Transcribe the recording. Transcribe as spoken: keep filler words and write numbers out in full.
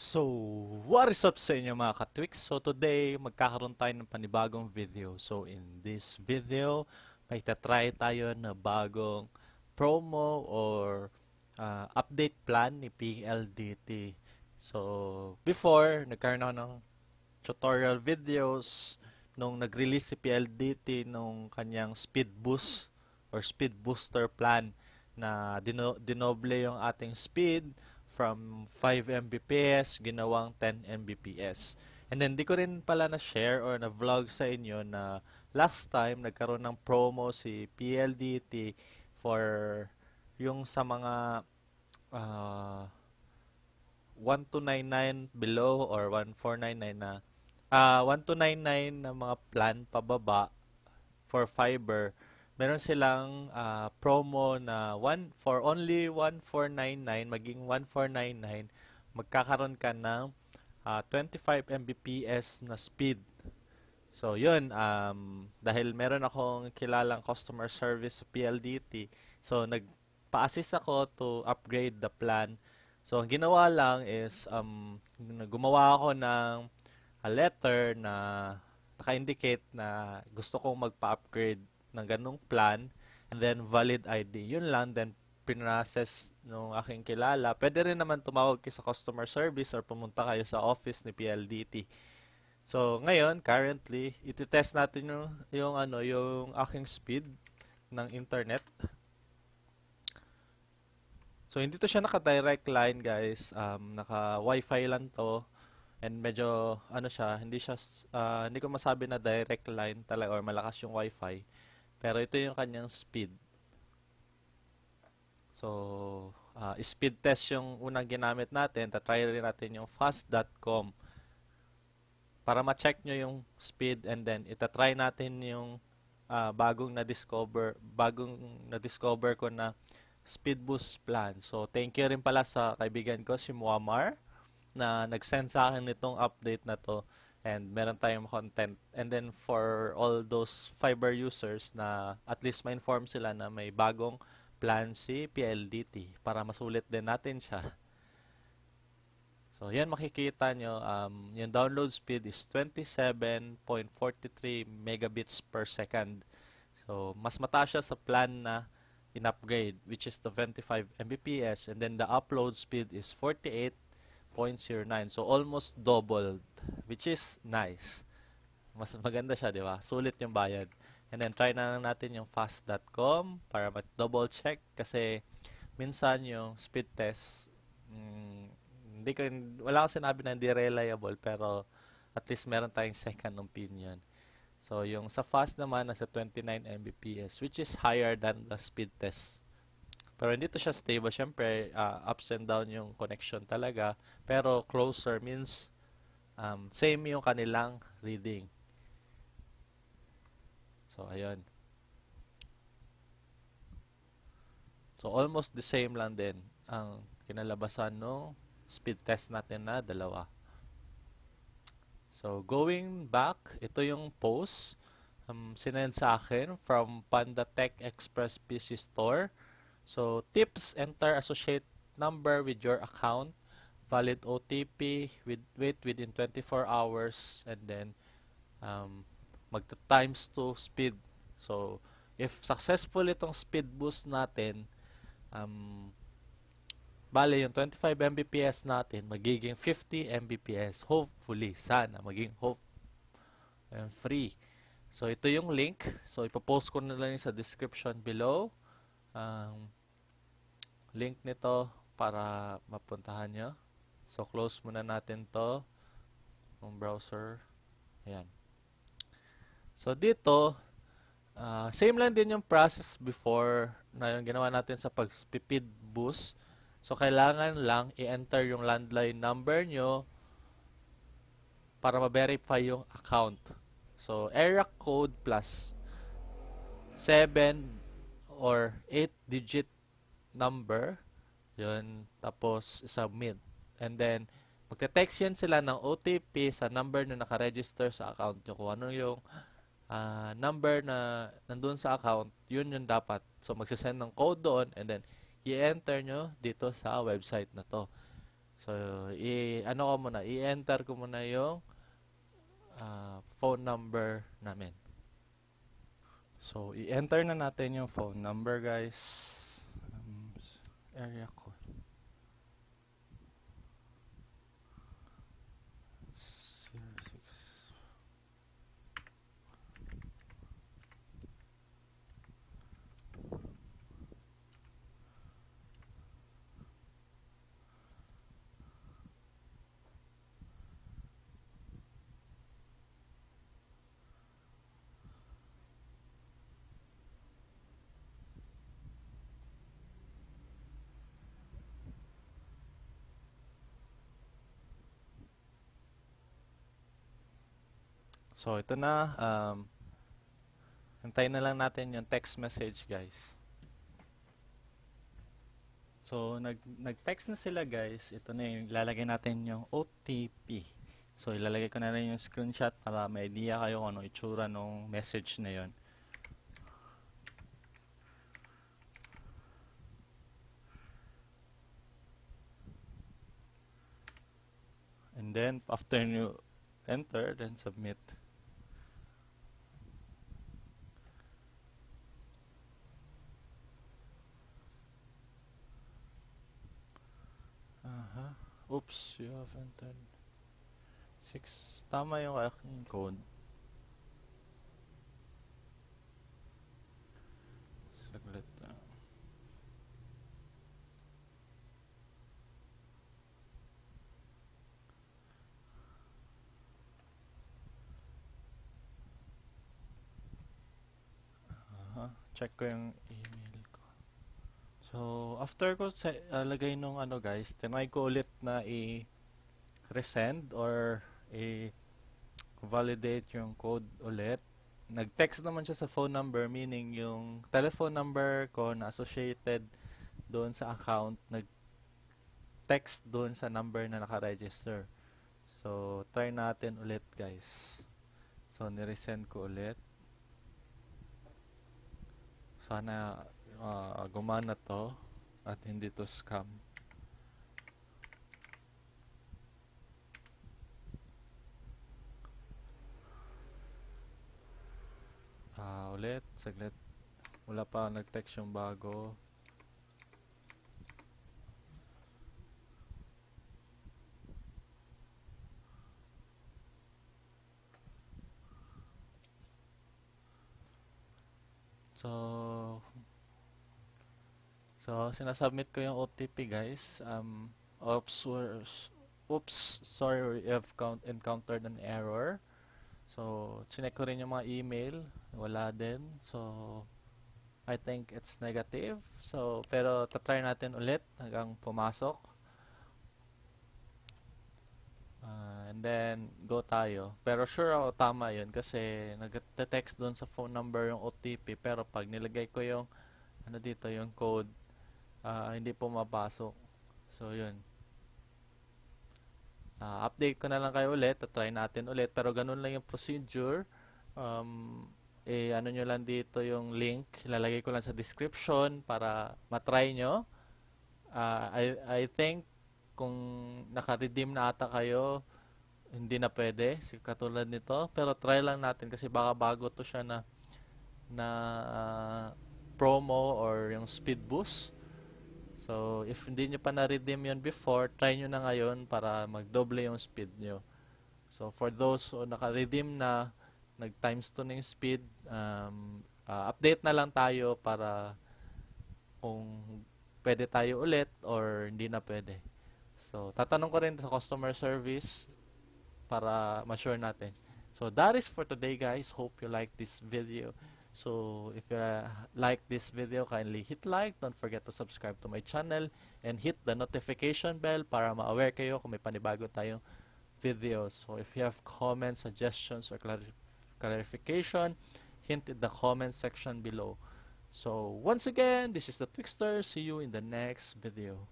So, what is up sa inyo mga ka-Tweaks? So today, magkakaroon tayo ng panibagong video. So in this video, may tatry tayo na bagong promo or uh, update plan ni P L D T. So before, nagkaroon ako ng tutorial videos nung nag-release si P L D T nung kanyang speed boost or speed booster plan na dino dinoble yung ating speed from five M B P S, ginawang ten M B P S. And then, di ko rin pala na-share or na-vlog sa inyo na last time, nagkaroon ng promo si P L D T for yung sa mga uh, one two nine nine below or one four nine nine na uh, one two nine nine na mga plan pababa for fiber. Meron silang uh, promo na one, for only one four nine nine, maging one four nine nine, magkakaroon ka ng uh, twenty-five M B P S na speed. So, yun, um, dahil meron akong kilalang customer service sa P L D T, so nagpa-assist ako to upgrade the plan. So, ang ginawa lang is, um, gumawa ako ng a letter na naka-indicate na gusto kong magpa-upgrade ng ganong plan, and then valid I D. Yun lang, then pinrases nung aking kilala. Pwede rin naman tumawag kayo sa customer service or pumunta kayo sa office ni P L D T. So, ngayon, currently, ititest natin yung, yung, ano, yung aking speed ng internet. So, hindi to siya naka-direct line, guys. Um, naka-wifi lang to. And medyo, ano siya, hindi siya, uh, hindi ko masabi na direct line talaga or malakas yung wifi. Pero ito yung kanyang speed. So, uh, speed test yung unang ginamit natin. Tatry rin natin yung fast dot com para ma-check nyo yung speed, and then itatry natin yung uh, bagong na-discover bagong na-discover ko na speed boost plan. So, thank you rin pala sa kaibigan ko, si Muamar, na nag-send sa akin itong update na to. And meron tayong content. And then for all those fiber users na at least ma-inform sila na may bagong plan si P L D T para masulit din natin siya. So yan, makikita nyo, um, yung download speed is twenty-seven point four three megabits per second. So mas mataas siya sa plan na in-upgrade, which is the twenty-five M B P S. And then the upload speed is forty-eight point zero nine. So almost doubled, which is nice. Mas maganda siya, di ba? Sulit yung bayad. And then, try na lang natin yung fast dot com para double check kasi minsan yung speed test, mm, hindi ko, wala akong sinabi na hindi reliable, pero at least meron tayong second opinion. So, yung sa fast naman, nasa twenty-nine M B P S, which is higher than the speed test. Pero hindi to siya stable. Siyempre, uh, ups and down yung connection talaga. Pero closer means Um, same yung kanilang reading. So, ayun. So, almost the same lang din ang kinalabasan no speed test natin na dalawa. So, going back, ito yung post um, sinend sa akin from Pandatech Express P C Store. So, tips: enter associate number with your account, valid O T P, with wait within twenty-four hours, and then um, magta times to speed. So if successful itong speed boost natin, um, bale yung twenty-five M B P S natin magiging fifty M B P S, hopefully, sana maging hope and free. So ito yung link, so ipopost ko na lang sa description below ang um, link nito para mapuntahan nyo. So, close muna natin to ng browser. Ayan. So, dito, uh, same lang din yung process before na yung ginawa natin sa pag-speed boost. So, kailangan lang i-enter yung landline number nyo para ma-verify yung account. So, area code plus seven or eight digit number. Yun. Tapos, submit. And then, magte-text yan sila ng O T P sa number na nakaregister sa account nyo. Kung ano yung uh, number na nandun sa account, yun yung dapat. So, magsisend ng code doon, and then, i-enter nyo dito sa website na to. So, i-ano ko muna, i-enter ko muna yung uh, phone number namin. So, i-enter na natin yung phone number, guys. Um, area code. So, ito na. Um, hintayin na lang natin yung text message, guys. So, nag, nag-text na sila, guys. Ito na yung ilalagay natin yung O T P. So, ilalagay ko na rin yung screenshot para may idea kayo kung ano itsura ng message na yun. And then, after you enter, then submit. Uh-huh. Oops, you have entered six. Tama yung aking code. Saglit lang. Uh-huh. Check ko yung email. So, after ko uh, lagay nung ano guys, tinry ko ulit na i-resend or i-validate yung code ulit. Nag-text naman siya sa phone number, meaning yung telephone number ko na associated doon sa account, nag-text doon sa number na naka-register. So, try natin ulit guys. So, niresend ko ulit. Sana Uh, gumana to at hindi to scam. Ah, uh, ulit, saglit. Wala pa nag-text yung bago. So, So, sinasubmit ko yung O T P guys. Um, oops, oops, sorry, we have encountered an error. So, chinek ko rin yung mga email. Wala din. So, I think it's negative. So, pero tatry natin ulit hanggang pumasok. Uh, and then, go tayo. Pero sure ako tama yun kasi nag-text doon sa phone number yung O T P. Pero pag nilagay ko yung, ano dito, yung code, Uh, hindi po mapasok. So, yun. Uh, update ko na lang kayo ulit. Try natin ulit. Pero ganun lang yung procedure. Um, eh, ano nyo lang dito yung link. Ilalagay ko lang sa description para matry nyo. Uh, I, I think kung naka-redeem na ata kayo, hindi na pwede. Katulad nito. Pero try lang natin kasi baka bago to siya na, na uh, promo or yung speed boost. So, if hindi nyo pa na-redeem yun before, try nyo na ngayon para mag-double yung speed nyo. So, for those who naka-redeem na, nag-times two na yung speed, um, uh, update na lang tayo para kung pwede tayo ulit or hindi na pwede. So, tatanong ko rin sa customer service para ma-sure natin. So, that is for today guys. Hope you like this video. So, if you uh, like this video, kindly hit like. Don't forget to subscribe to my channel and hit the notification bell para ma-aware kayo kung may panibago tayong videos. So, if you have comments, suggestions, or clar clarification, hint in the comment section below. So, once again, this is the Tweakster. See you in the next video.